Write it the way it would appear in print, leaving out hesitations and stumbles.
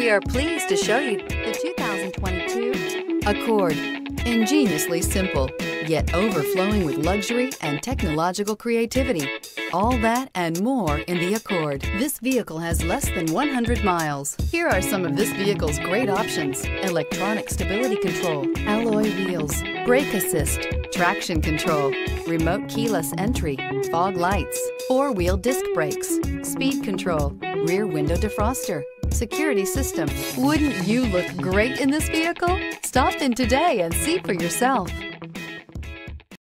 We are pleased to show you the 2022 Accord. Ingeniously simple, yet overflowing with luxury and technological creativity. All that and more in the Accord. This vehicle has less than 100 miles. Here are some of this vehicle's great options: electronic stability control, alloy wheels, brake assist, traction control, remote keyless entry, fog lights, four-wheel disc brakes, speed control, rear window defroster, security system. Wouldn't you look great in this vehicle? Stop in today and see for yourself.